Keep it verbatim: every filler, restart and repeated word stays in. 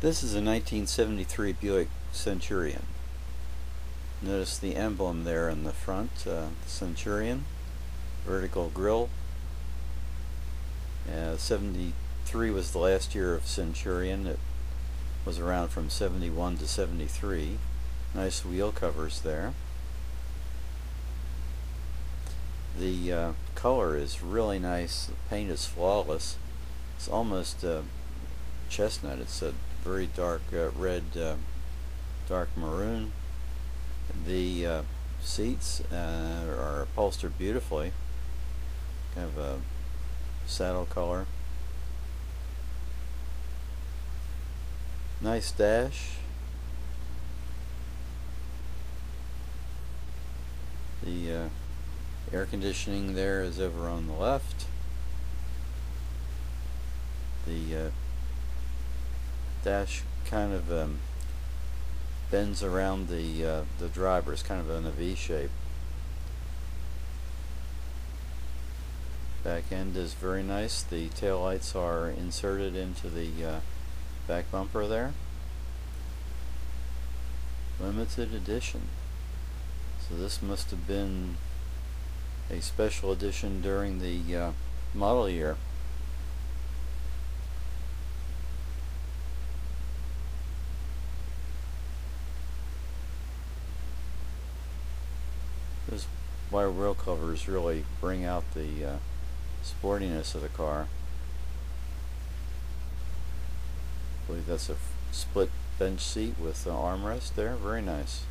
This is a nineteen seventy-three Buick Centurion. Notice the emblem there in the front, uh, Centurion, vertical grille. Uh, seventy-three was the last year of Centurion. It was around from seventy-one to seventy-three. Nice wheel covers there. The uh, color is really nice. The paint is flawless. It's almost uh, chestnut. It's a very dark uh, red, uh, dark maroon. The uh, seats uh, are upholstered beautifully. Kind of a saddle color. Nice dash. The uh, air conditioning there is over on the left. The uh, dash kind of um, bends around the uh, the driver. It's kind of in a V shape. Back end is very nice. The tail lights are inserted into the uh, back bumper there. Limited edition. So this must have been a special edition during the uh, model year. Those wire wheel covers really bring out the uh, sportiness of the car. I believe that's a split bench seat with the armrest there. Very nice.